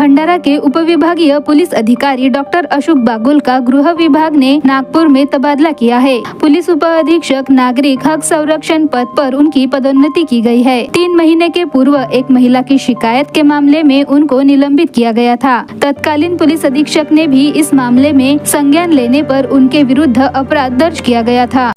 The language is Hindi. भंडारा के उपविभागीय पुलिस अधिकारी डॉक्टर अशोक बागुल का गृह विभाग ने नागपुर में तबादला किया है। पुलिस उप अधीक्षक नागरिक हक संरक्षण पद पर उनकी पदोन्नति की गई है। 3 महीने के पूर्व एक महिला की शिकायत के मामले में उनको निलंबित किया गया था। तत्कालीन पुलिस अधीक्षक ने भी इस मामले में संज्ञान लेने पर उनके विरुद्ध अपराध दर्ज किया गया था।